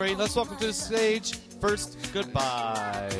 Let's welcome to the stage, first, Goodbye.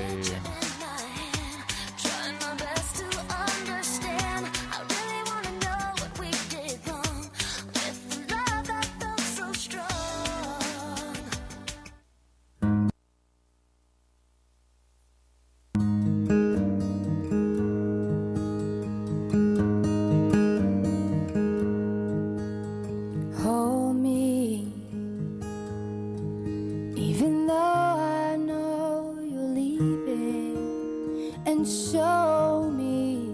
Even though I know you're leaving, and show me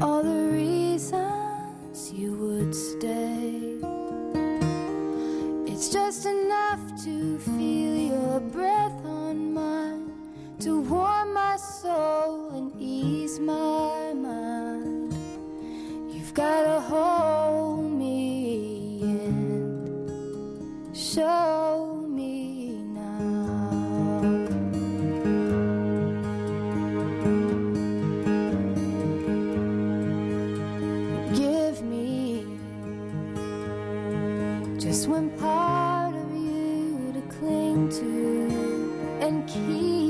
all the reasons you would stay. It's just enough to feel your breath on mine, to warm my soul and ease my mind. You've got a hold me and show. Just one part of you to cling to and keep.